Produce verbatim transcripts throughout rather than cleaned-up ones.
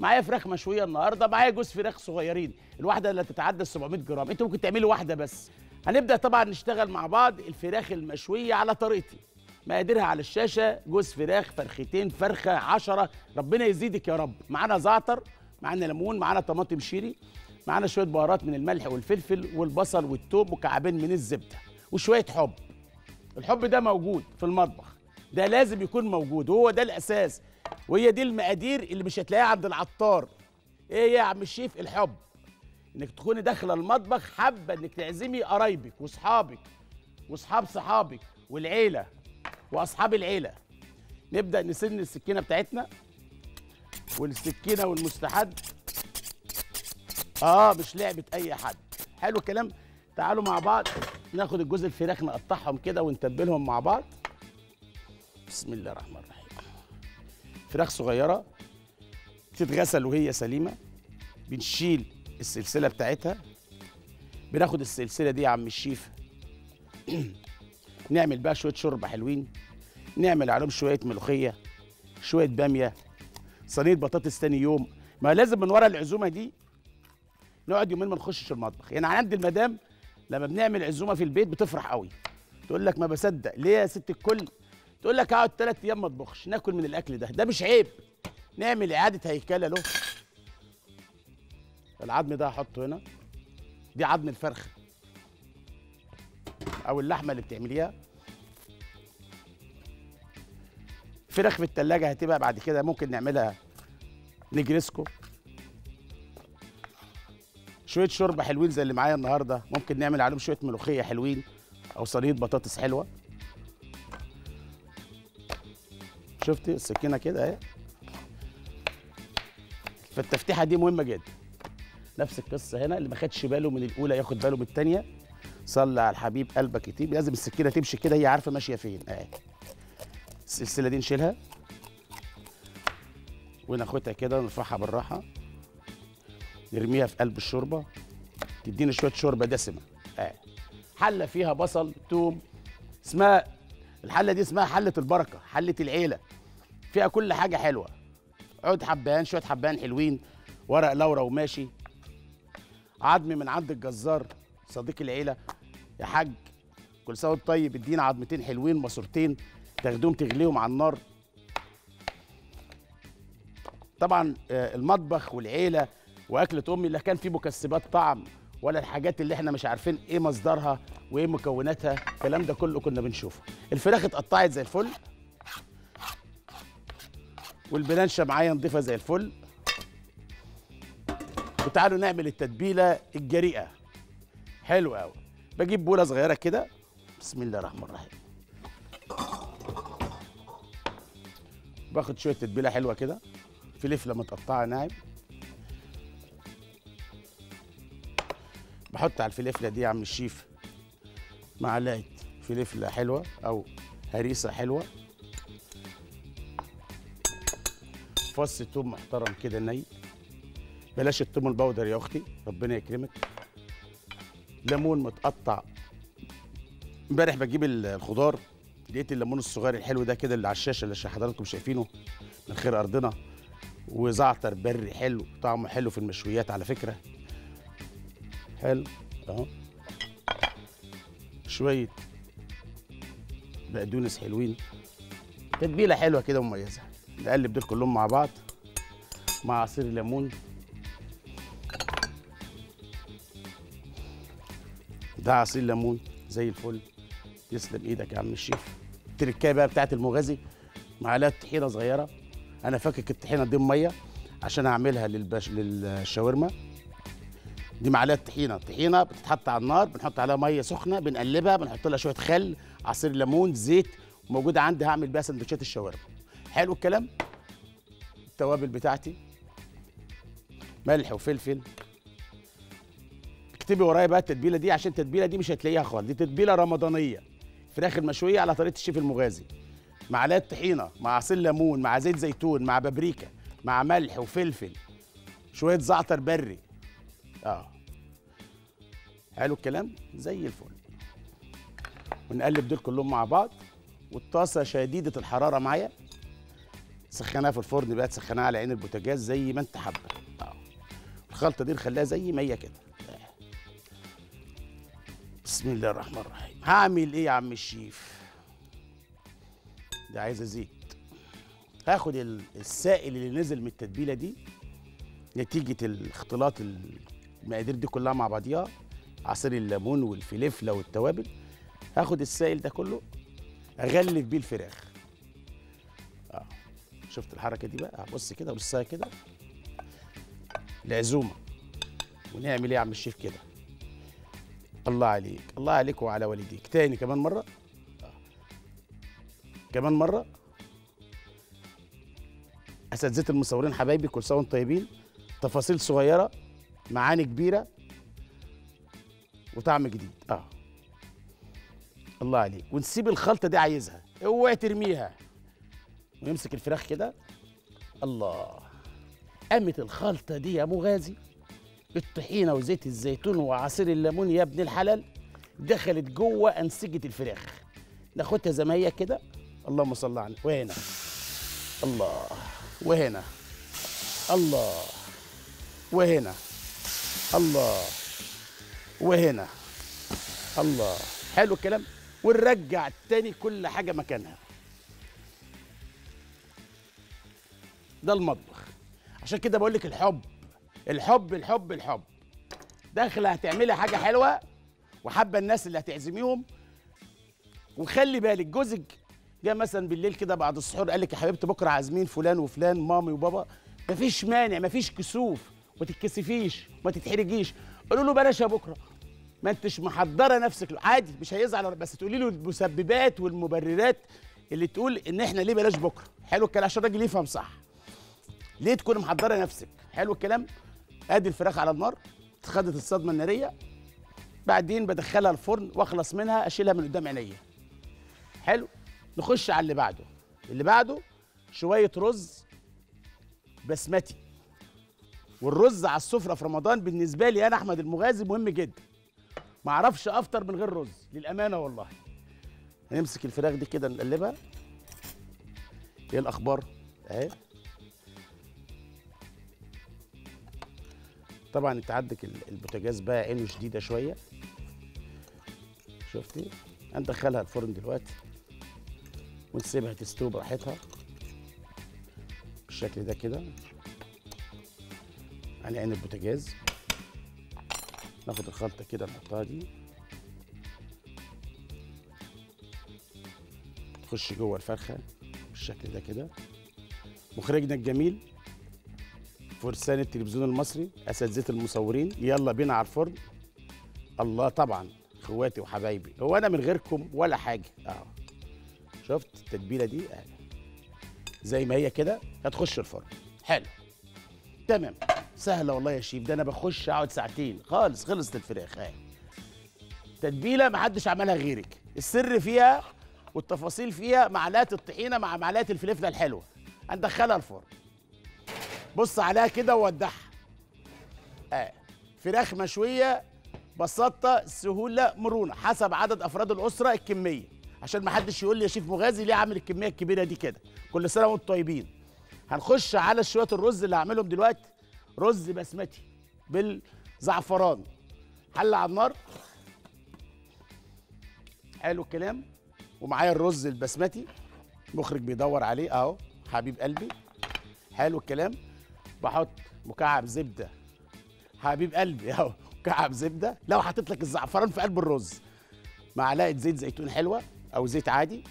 معايا فراخ مشويه النهارده، معايا جوز فراخ صغيرين، الواحده اللي تتعدى سبعمية جرام، انتوا ممكن تعملوا واحده بس. هنبدا طبعا نشتغل مع بعض الفراخ المشويه على طريقتي، مقاديرها على الشاشه، جوز فراخ، فرختين، فرخه، عشرة، ربنا يزيدك يا رب. معانا زعتر، معانا ليمون، معانا طماطم شيري، معانا شويه بهارات من الملح والفلفل والبصل والثوم وكعبين من الزبده وشويه حب. الحب ده موجود في المطبخ، ده لازم يكون موجود وهو ده الاساس، وهي دي المقادير اللي مش هتلاقيها عند العطار. ايه يا عم الشيف؟ الحب، انك تكوني داخله المطبخ حابه انك تعزمي قرايبك واصحابك واصحاب صحابك والعيله واصحاب العيله. نبدا نسن السكينه بتاعتنا والسكينه والمستحد، اه مش لعبه اي حد. حلو الكلام. تعالوا مع بعض ناخد الجزء الفراخ نقطعهم كده ونتبلهم مع بعض. بسم الله الرحمن الرحيم. فراخ صغيره تتغسل وهي سليمه، بنشيل السلسله بتاعتها، بناخد السلسله دي يا عم الشيف نعمل بقى شويه شوربه حلوين، نعمل عليهم شويه ملوخيه، شويه باميه، صينيه بطاطس تاني يوم. ما لازم من ورا العزومه دي نقعد يومين ما نخشش المطبخ. يعني عند المدام لما بنعمل عزومه في البيت بتفرح قوي، تقول لك ما بصدق، ليه يا ست الكل؟ تقول لك اقعد ثلاث ايام ما اطبخش، ناكل من الاكل ده. ده مش عيب، نعمل اعاده هيكله له. العظم ده هحطه هنا، دي عظم الفرخه او اللحمه اللي بتعمليها. فراخ في التلاجة هتبقى بعد كده ممكن نعملها نجرسكو. شويه شوربه حلوين زي اللي معايا النهارده، ممكن نعمل عليهم شويه ملوخيه حلوين او صينيه بطاطس حلوه. شفتي السكينه كده اهي، فالتفتيحه دي مهمه جدا. نفس القصه هنا، اللي ما خدش باله من الاولى ياخد باله من الثانيه. صلي على الحبيب قلبك يطيب. لازم السكينه تمشي كده، هي عارفه ماشيه فين اهي. السلسله دي نشيلها وناخدها كده نرفعها بالراحه، نرميها في قلب الشوربه، تدينا شويه شوربه دسمه اهي. حله فيها بصل، ثوم، اسمها الحله دي اسمها حله البركه، حله العيله، فيها كل حاجه حلوه. عود حبهان، شويه حبهان حلوين، ورق لورا وماشي، عظم من عند الجزار صديق العيله. يا حاج كل سنه وانت طيب، ادينا عظمتين حلوين ماسورتين تاخدهم تغليهم على النار. طبعا المطبخ والعيله واكله امي لا كان فيه مكسبات طعم ولا الحاجات اللي احنا مش عارفين ايه مصدرها وايه مكوناتها، الكلام ده كله كنا بنشوفه. الفراخ اتقطعت زي الفل، والبلانشه معايا نضيفة زي الفل. وتعالوا نعمل التتبيله الجريئه حلوه قوي. بجيب بوله صغيره كده، بسم الله الرحمن الرحيم، باخد شويه تتبيله حلوه كده، فلفله متقطعه ناعم، بحط على الفلفله دي يا عم الشيف معلقه فلفله حلوه او هريسه حلوه، فص توم محترم كده ني، بلاش التوم البودر يا اختي ربنا يكرمك، ليمون متقطع. امبارح بجيب الخضار لقيت الليمون الصغير الحلو ده كده اللي على الشاشه اللي حضراتكم شايفينه من خير ارضنا، وزعتر بري حلو طعمه حلو في المشويات على فكره، حلو اهو، شويه بقدونس حلوين، تتبيله حلوه كده مميزه. نقلب دول كلهم مع بعض مع عصير الليمون ده، عصير ليمون زي الفل. تسلم ايدك يا عم الشيف. التركايه بقى بتاعت المغازي، معلقه طحينه صغيره، انا فاكك الطحينه دي ميه عشان اعملها للبش... للشاورما. دي معلقه طحينه، طحينه بتتحط على النار، بنحط عليها ميه سخنه، بنقلبها، بنحط لها شويه خل، عصير ليمون، زيت، موجوده عندي هعمل بيها سندوتشات الشاورما. حلو الكلام. التوابل بتاعتي ملح وفلفل. اكتبي ورايا بقى التتبيله دي عشان التتبيله دي مش هتلاقيها خالص، دي تتبيله رمضانيه. فراخ المشويه على طريقه الشيف المغازي، معلقه طحينه مع عصير ليمون مع زيت زيتون مع بابريكا مع ملح وفلفل، شويه زعتر بري. اه حلو الكلام زي الفل. ونقلب دول كلهم مع بعض، والطاسه شديده الحراره معايا سخناها في الفرن بقى، تسخناها على عين البوتاجاز زي ما انت حابه. اه الخلطه دي نخليها زي ما هي كده. بسم الله الرحمن الرحيم. هعمل ايه يا عم الشيف؟ ده عايزه زيت. هاخد السائل اللي نزل من التتبيله دي نتيجه الاختلاط المقادير دي كلها مع بعضيها، عصير الليمون والفلفله والتوابل. هاخد السائل ده كله اغلف بيه الفراخ. اه شفت الحركه دي بقى؟ بص كده، بصها كده العزومه. ونعمل ايه يا عم الشيف كده؟ الله عليك، الله عليك وعلى والديك. تاني كمان مره، كمان مره. اساتذه المصورين حبايبي، كل سنه وانتم طيبين. تفاصيل صغيره معاني كبيره وطعم جديد. اه الله عليك. ونسيب الخلطه دي عايزها، اوعي ترميها. ونمسك الفراخ كده. الله، قامت الخلطه دي يا مغازي بالطحينه وزيت الزيتون وعصير الليمون يا ابن الحلال، دخلت جوه انسجه الفراخ. ناخدها زي ما هي كده. اللهم صل على النبي. وهنا الله، وهنا الله، وهنا الله، وهنا الله. حلو الكلام. ونرجع تاني كل حاجه مكانها. ده المطبخ، عشان كده بقول لك الحب الحب الحب الحب. داخله هتعملي حاجه حلوه وحابه الناس اللي هتعزميهم. وخلي بالك جوزك جه مثلا بالليل كده بعد السحور قال لك يا حبيبتي بكره عازمين فلان وفلان، مامي وبابا، مفيش مانع، مفيش كسوف، ما تتكسفيش، ما تتحرجيش. قولوا له بلاش يا بكره، ما انتش محضره نفسك له، عادي مش هيزعل، بس تقولي له المسببات والمبررات اللي تقول ان احنا ليه بلاش بكره. حلو الكلام، عشان الراجل يفهم صح. ليه تكون محضره نفسك؟ حلو الكلام. ادي الفراخ على النار، اتخدت الصدمه الناريه، بعدين بدخلها الفرن واخلص منها، اشيلها من قدام عينيا. حلو. نخش على اللي بعده. اللي بعده شويه رز بسمتي. والرز على السفره في رمضان بالنسبه لي انا احمد المغازي مهم جدا. ما اعرفش افطر من غير رز للامانه والله. هنمسك الفراخ دي كده نقلبها. ايه الاخبار؟ اهي. طبعا انت عندك البوتاجاز بقى عينه شديده شويه. شفتي؟ هندخلها الفرن دلوقتي ونسيبها تستوي براحتها بالشكل ده كده على عين البوتاجاز. ناخد الخلطه كده نحطها دي تخش جوه الفرخه بالشكل ده كده. مخرجنا الجميل فرسان التلفزيون المصري، اساتذه المصورين، يلا بينا على الفرن. الله، طبعا اخواتي وحبايبي، هو انا من غيركم ولا حاجه. اه شفت التتبيله دي؟ آه. زي ما هي كده هتخش الفرن. حلو تمام. سهله والله يا شيف، ده انا بخش اقعد ساعتين خالص. خلصت الفراخ اهي. تتبيله محدش عملها غيرك، السر فيها والتفاصيل فيها. معلقه الطحينه مع معلقه الفلفله الحلوه هندخلها الفرن. بص عليها كده وودعها. اه فراخ مشويه، بساطه، سهوله، مرونه، حسب عدد افراد الاسره الكميه، عشان ما حدش يقول لي يا شيف مغازي ليه عامل الكميه الكبيره دي كده. كل سنه وانتم طيبين. هنخش على شويه الرز اللي هعملهم دلوقتي. رز بسمتي بالزعفران. حله على النار. حلو الكلام. ومعايا الرز البسمتي، المخرج بيدور عليه اهو حبيب قلبي. حلو الكلام. بحط مكعب زبده حبيب قلبي اهو، مكعب زبده. لو حطيت لك الزعفران في قلب الرز، معلقه زيت زيتون حلوه او زيت عادي.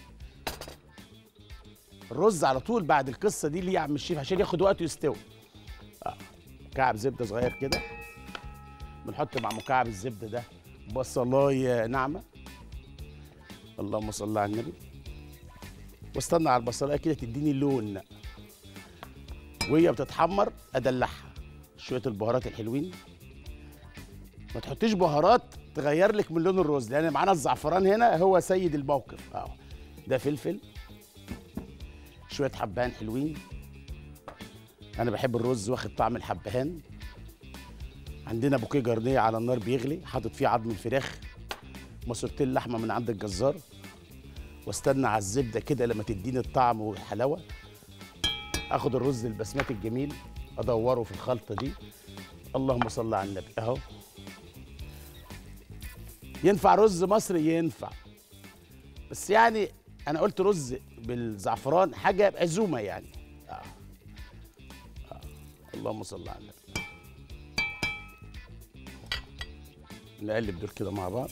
الرز على طول بعد القصه دي ليه يا عم الشيف؟ عشان ياخد وقته يستوي. آه. مكعب زبده صغير كده بنحط مع مكعب الزبده ده بصلايه ناعمه. اللهم صل على النبي. واستنى على البصلايه كده تديني اللون وهي بتتحمر. ادلعها شويه البهارات الحلوين. ما تحطيش بهارات تغير لك من لون الرز، لان معانا الزعفران هنا هو سيد الموقف. اهو ده فلفل، شويه حبهان حلوين. انا بحب الرز واخد طعم الحبهان. عندنا بوكيه جرنيه على النار بيغلي، حاطط فيه عظم الفراخ، مصورتين لحمه من عند الجزار. واستنى على الزبده كده لما تديني الطعم والحلاوه. اخد الرز البسمتي الجميل ادوره في الخلطه دي. اللهم صل على النبي. اهو ينفع رز مصري، ينفع، بس يعني انا قلت رز بالزعفران حاجه عزومه يعني. آه. آه. اللهم صل على النبي. نقلب دول كده مع بعض.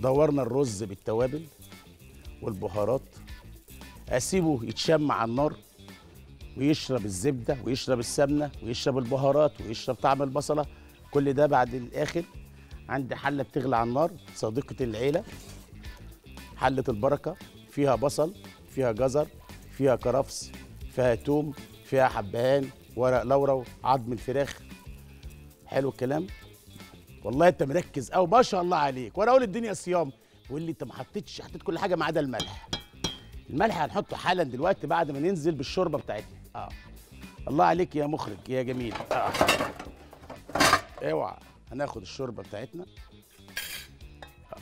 دورنا الرز بالتوابل والبهارات، اسيبه يتشم على النار ويشرب الزبده ويشرب السمنه ويشرب البهارات ويشرب طعم البصله، كل ده بعد الاخر. عندي حله بتغلي على النار، صديقه العيله، حله البركه، فيها بصل، فيها جزر، فيها كرفس، فيها توم، فيها حبهان، ورق لورا، عظم الفراخ. حلو الكلام. والله انت مركز قوي ما شاء الله عليك، وانا اقول الدنيا صيام يقول لي انت ما حطيتش، حطيت كل حاجه ما عدا الملح. الملح هنحطه حالا دلوقتي بعد ما ننزل بالشوربه بتاعتنا. اه الله عليك يا مخرج يا جميل. اه اوعى. هناخد الشوربه بتاعتنا. آه.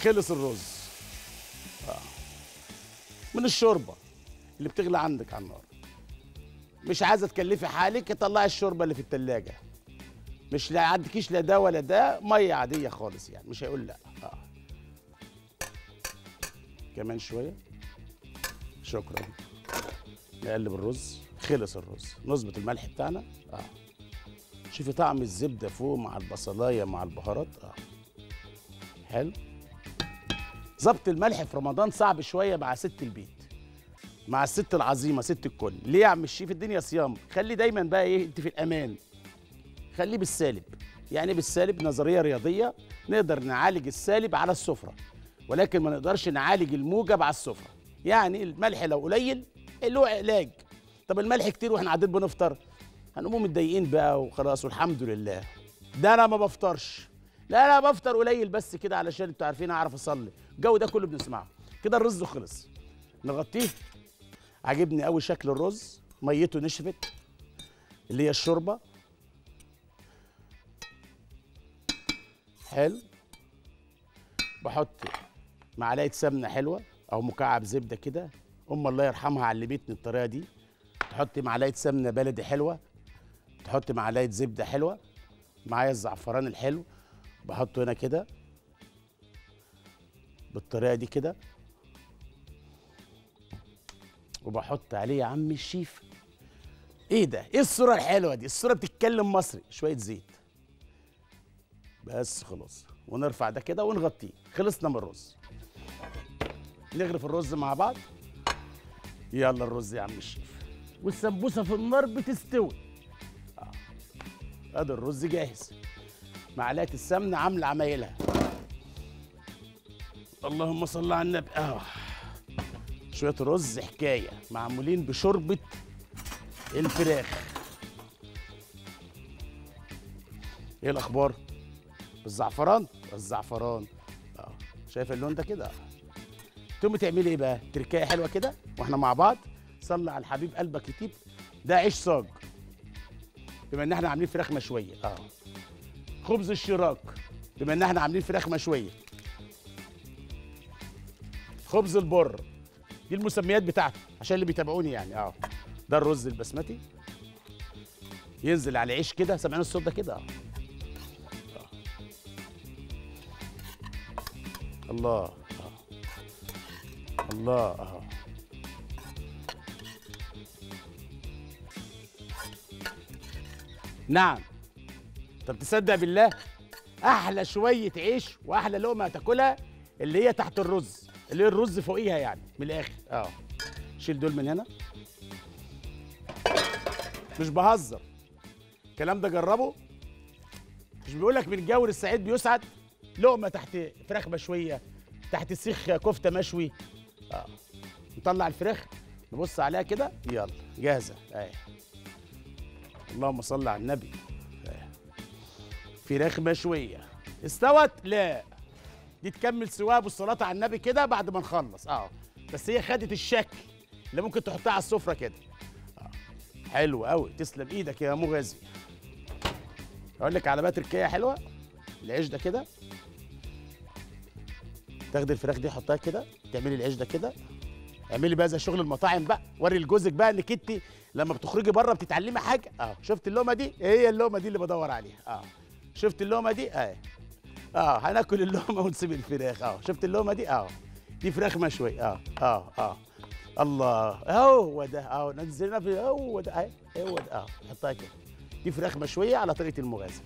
خلص الرز آه. من الشوربه اللي بتغلى عندك على النار. مش عايزه تكلفي حالك، طلعي الشوربه اللي في التلاجة، مش لا عندكيش لا ده ولا ده، ميه عاديه خالص يعني مش هيقول لا. آه. كمان شويه. شكرا. نقلب الرز. خلص الرز. نظبط الملح بتاعنا. اه شوفي طعم الزبده فوق مع البصلايه مع البهارات. اه حلو. ظبط الملح في رمضان صعب شويه مع ست البيت، مع الست العظيمه ست الكل. ليه يا عم الشيف؟ الدنيا صيام. خلي دايما بقى ايه، انت في الامان، خليه بالسالب. يعني بالسالب نظريه رياضيه، نقدر نعالج السالب على السفره، ولكن ما نقدرش نعالج الموجب على السفره. يعني الملح لو قليل له علاج، طب الملح كتير واحنا قاعدين بنفطر هنقوم متضايقين بقى وخلاص. والحمد لله ده انا ما بفطرش، لا انا بفطر قليل بس كده علشان انتوا عارفين اعرف اصلي. الجو ده كله بنسمعه كده. الرز خلص، نغطيه. عجبني قوي شكل الرز، ميته نشفت اللي هي الشوربه. حلو. بحط معلقه سمنه حلوه او مكعب زبده كده، ام الله يرحمها علمتني الطريقه دي. تحطي معلقه سمنه بلدي حلوه، تحطي معلقه زبده حلوه، معايا الزعفران الحلو بحطه هنا كده بالطريقه دي كده، وبحط عليه يا عم الشيف. ايه ده؟ ايه الصوره الحلوه دي؟ الصوره بتتكلم مصري. شويه زيت بس خلاص، ونرفع ده كده ونغطيه. خلصنا من الرز. نغرف الرز مع بعض. يلا الرز يا عم الشيف. والسمبوسه في النار بتستوي. اه ادي الرز جاهز. معلقه السمنه عامله عمايلها. اللهم صل على النبي. اه شويه رز حكايه معمولين بشوربه الفراخ. ايه الاخبار؟ بالزعفران؟ الزعفران. اه شايفه اللون ده كده؟ تقومي تعملي ايه بقى؟ تركايه حلوه كده واحنا مع بعض. صلي على الحبيب قلبك يطيب. ده عيش صاج، بما ان احنا عاملين فراخ مشويه. اه خبز الشراك، بما ان احنا عاملين فراخ مشويه. خبز البر، دي المسميات بتاعته عشان اللي بيتابعوني يعني. اه ده الرز البسمتي ينزل على العيش كده. سامعين الصوت ده كده؟ اه الله. آه. الله. اه نعم. طب تصدق بالله احلى شويه عيش واحلى لقمه هتاكلها اللي هي تحت الرز، اللي هي الرز فوقيها يعني من الاخر. اه شيل دول من هنا، مش بهزر الكلام ده، جربه. مش بيقول لك من جور السعيد بيسعد؟ لقمه تحت فراخ مشويه، تحت سيخ كفته مشوي. اه نطلع الفراخ نبص عليها كده. يلا جاهزه اهي. اللهم صل على النبي. فراخ مشويه استوت؟ لا، دي تكمل سواها بالصلاه على النبي كده بعد ما نخلص. اه بس هي خدت الشكل اللي ممكن تحطها على السفره كده. اه حلو قوي. تسلم ايدك يا مغازي. اقول لك على بقى تركيه حلوه. العيش ده كده، تاخدي الفراخ دي تحطها كده تعملي العيش ده كده، اعملي بقى زي شغل المطاعم بقى، وري لجوزك بقى انك انت لما بتخرجي بره بتتعلمي حاجه. اه شفت اللقمه دي؟ هي اللقمه دي اللي بدور عليها. اه شفت اللقمه دي؟ اه اه هناكل اللقمه ونسيب الفراخ. اه شفت اللقمه دي؟ اه دي فراخ مشوي. اه اه اه الله، هو ده اهو، نزلنا في هو ده اهو، هو ده اهو، نحطها كده. دي فراخ مشويه على طريقه المغازي.